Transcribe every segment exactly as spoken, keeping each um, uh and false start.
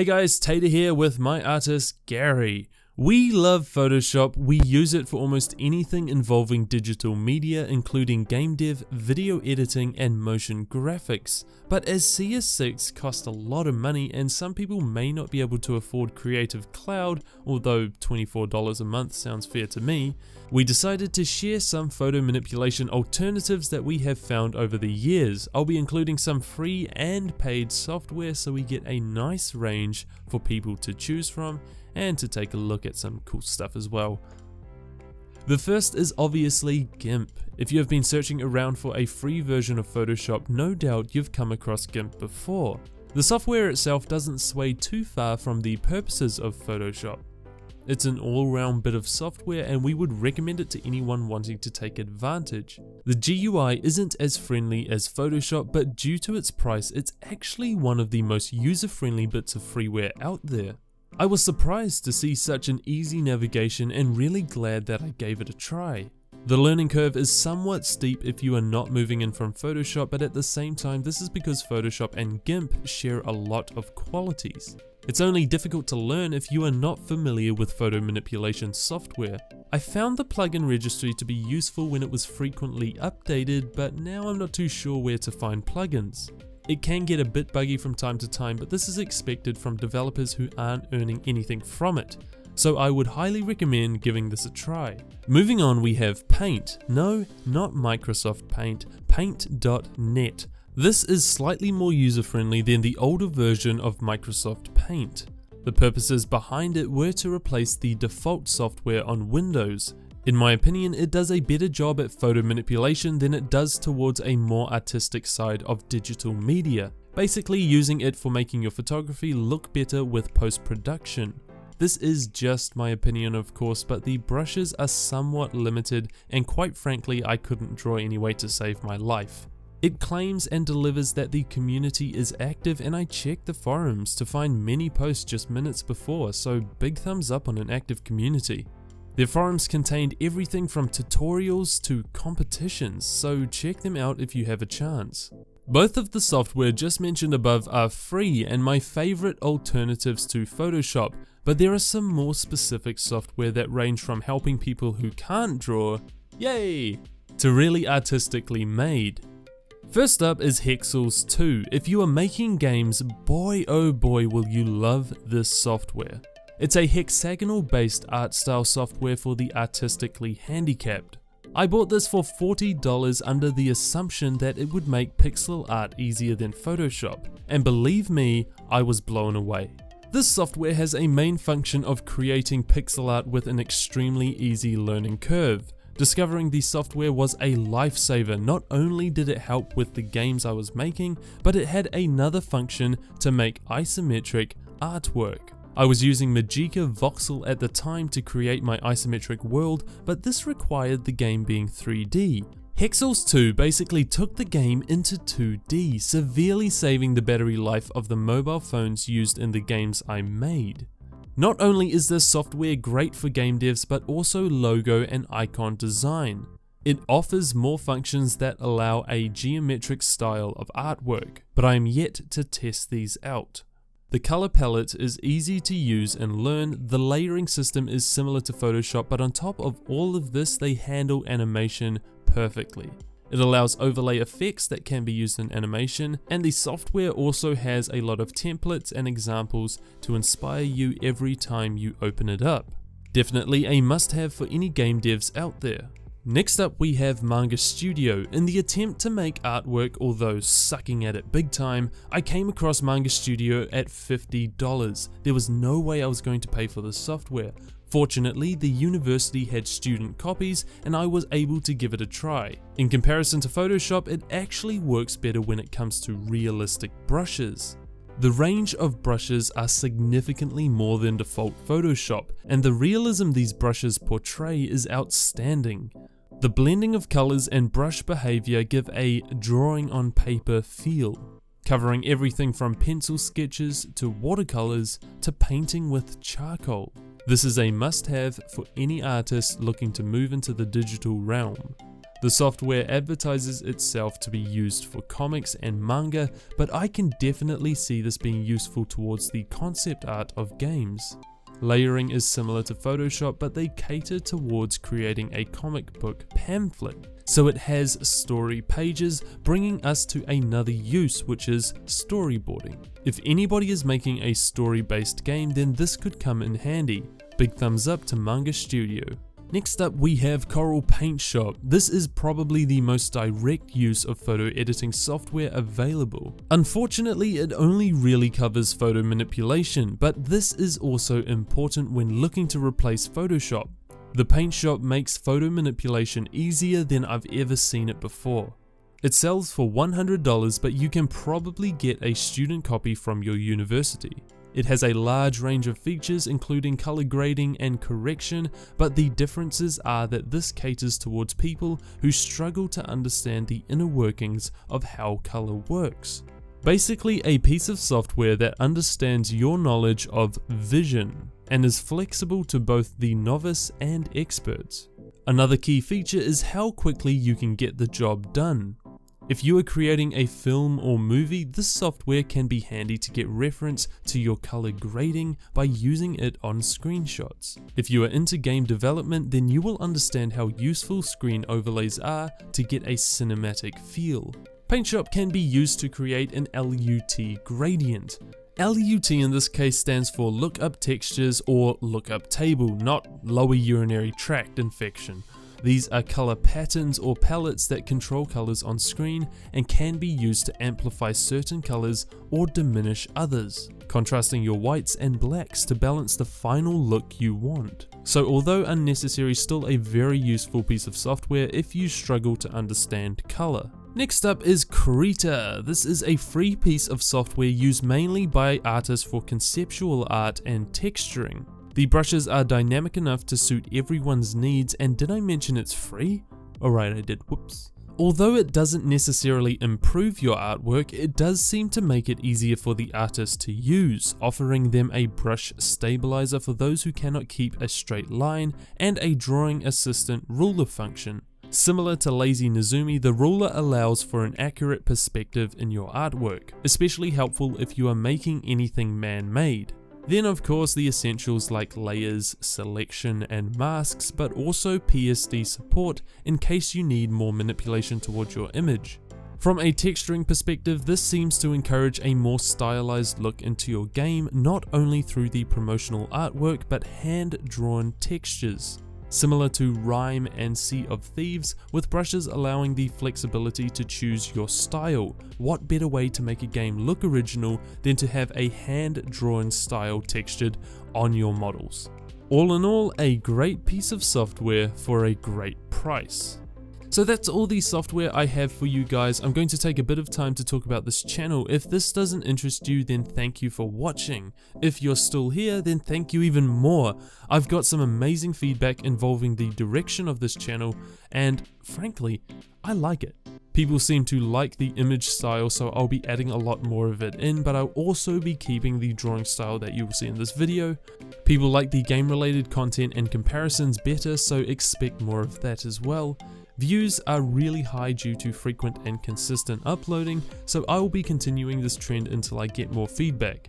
Hey guys, Tater here with my artist Gary. We love Photoshop, we use it for almost anything involving digital media including game dev, video editing and motion graphics. But as C S six costs a lot of money and some people may not be able to afford Creative Cloud, although twenty-four dollars a month sounds fair to me, we decided to share some photo manipulation alternatives that we have found over the years. I'll be including some free and paid software so we get a nice range for people to choose from and to take a look at some cool stuff as well. The first is obviously GIMP. If you have been searching around for a free version of Photoshop, no doubt you've come across GIMP before. The software itself doesn't sway too far from the purposes of Photoshop. It's an all-round bit of software and we would recommend it to anyone wanting to take advantage. The G U I isn't as friendly as Photoshop, but due to its price, it's actually one of the most user-friendly bits of freeware out there. I was surprised to see such an easy navigation and really glad that I gave it a try. The learning curve is somewhat steep if you are not moving in from Photoshop, but at the same time this is because Photoshop and GIMP share a lot of qualities. It's only difficult to learn if you are not familiar with photo manipulation software. I found the plugin registry to be useful when it was frequently updated, but now I'm not too sure where to find plugins. It can get a bit buggy from time to time, but this is expected from developers who aren't earning anything from it, so I would highly recommend giving this a try. Moving on, we have Paint. No, not Microsoft Paint, Paint dot net. This is slightly more user-friendly than the older version of Microsoft Paint. The purposes behind it were to replace the default software on Windows. In my opinion, it does a better job at photo manipulation than it does towards a more artistic side of digital media, basically using it for making your photography look better with post-production. This is just my opinion of course, but the brushes are somewhat limited and quite frankly I couldn't draw anyway to save my life. It claims and delivers that the community is active and I checked the forums to find many posts just minutes before, so big thumbs up on an active community. Their forums contained everything from tutorials to competitions, so check them out if you have a chance. Both of the software just mentioned above are free and my favorite alternatives to Photoshop, but there are some more specific software that range from helping people who can't draw, yay, to really artistically made. First up is Hexels two. If you are making games, boy oh boy will you love this software. It's a hexagonal-based art style software for the artistically handicapped. I bought this for forty dollars under the assumption that it would make pixel art easier than Photoshop, and believe me, I was blown away. This software has a main function of creating pixel art with an extremely easy learning curve. Discovering the software was a lifesaver. Not only did it help with the games I was making, but it had another function to make isometric artwork. I was using Magica Voxel at the time to create my isometric world, but this required the game being three D. Hexels two basically took the game into two D, severely saving the battery life of the mobile phones used in the games I made. Not only is this software great for game devs, but also logo and icon design. It offers more functions that allow a geometric style of artwork, but I am yet to test these out. The color palette is easy to use and learn, the layering system is similar to Photoshop, but on top of all of this they handle animation perfectly. It allows overlay effects that can be used in animation, and the software also has a lot of templates and examples to inspire you every time you open it up. Definitely a must-have for any game devs out there. Next up we have Manga Studio. In the attempt to make artwork, although sucking at it big time, I came across Manga Studio at fifty dollars. There was no way I was going to pay for this software. Fortunately, the university had student copies and I was able to give it a try. In comparison to Photoshop, it actually works better when it comes to realistic brushes. The range of brushes are significantly more than default Photoshop, and the realism these brushes portray is outstanding. The blending of colors and brush behavior give a drawing on paper feel, covering everything from pencil sketches to watercolors to painting with charcoal. This is a must-have for any artist looking to move into the digital realm. The software advertises itself to be used for comics and manga, but I can definitely see this being useful towards the concept art of games. Layering is similar to Photoshop, but they cater towards creating a comic book pamphlet. So it has story pages, bringing us to another use, which is storyboarding. If anybody is making a story-based game, then this could come in handy. Big thumbs up to Manga Studio. Next up we have Corel PaintShop. This is probably the most direct use of photo editing software available. Unfortunately, it only really covers photo manipulation, but this is also important when looking to replace Photoshop. The PaintShop makes photo manipulation easier than I've ever seen it before. It sells for one hundred dollars, but you can probably get a student copy from your university. It has a large range of features including color grading and correction, but the differences are that this caters towards people who struggle to understand the inner workings of how color works. Basically a piece of software that understands your knowledge of vision and is flexible to both the novice and experts. Another key feature is how quickly you can get the job done. If you are creating a film or movie, this software can be handy to get reference to your color grading by using it on screenshots. If you are into game development, then you will understand how useful screen overlays are to get a cinematic feel. PaintShop can be used to create an L U T gradient. L U T in this case stands for lookup textures or lookup table, not lower urinary tract infection. These are color patterns or palettes that control colors on screen and can be used to amplify certain colors or diminish others, contrasting your whites and blacks to balance the final look you want. So although unnecessary, still a very useful piece of software if you struggle to understand color. Next up is Krita. This is a free piece of software used mainly by artists for conceptual art and texturing. The brushes are dynamic enough to suit everyone's needs, and did I mention it's free? Alright, I did, whoops. Although it doesn't necessarily improve your artwork, it does seem to make it easier for the artist to use, offering them a brush stabilizer for those who cannot keep a straight line, and a drawing assistant ruler function. Similar to Lazy Nozumi, the ruler allows for an accurate perspective in your artwork, especially helpful if you are making anything man-made. Then of course the essentials like layers, selection and masks, but also P S D support in case you need more manipulation towards your image. From a texturing perspective, this seems to encourage a more stylized look into your game, not only through the promotional artwork but hand-drawn textures. Similar to Rhyme and Sea of Thieves, with brushes allowing the flexibility to choose your style. What better way to make a game look original than to have a hand-drawn style textured on your models? All in all, a great piece of software for a great price. So that's all the software I have for you guys. I'm going to take a bit of time to talk about this channel. If this doesn't interest you, then thank you for watching. If you're still here, then thank you even more. I've got some amazing feedback involving the direction of this channel, and frankly, I like it. People seem to like the image style, so I'll be adding a lot more of it in, but I'll also be keeping the drawing style that you will see in this video. People like the game-related content and comparisons better, so expect more of that as well. Views are really high due to frequent and consistent uploading, so I will be continuing this trend until I get more feedback.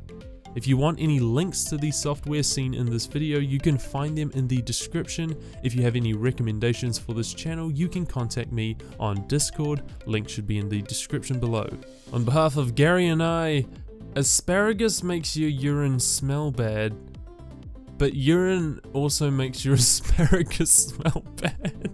If you want any links to the software seen in this video, you can find them in the description. If you have any recommendations for this channel, you can contact me on Discord. Link should be in the description below. On behalf of Gary and I, asparagus makes your urine smell bad, but urine also makes your asparagus smell bad.